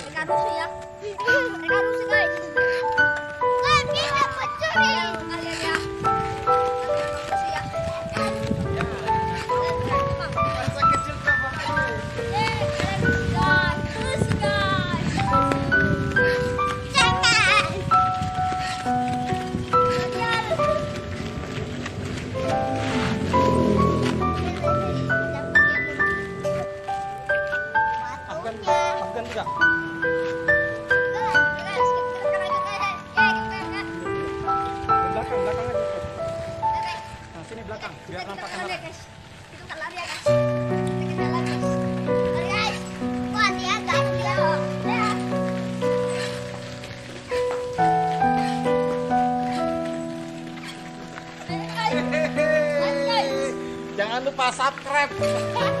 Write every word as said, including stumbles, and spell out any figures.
Ikan rusuh ya. Ikan rusuh guys. Kan kita mencuri. Kalian ya. Kita kita lari ya guys, kita lari ya guys, kita lari guys, lari guys, buat ya guys, kita lihat, jangan lupa subscribe.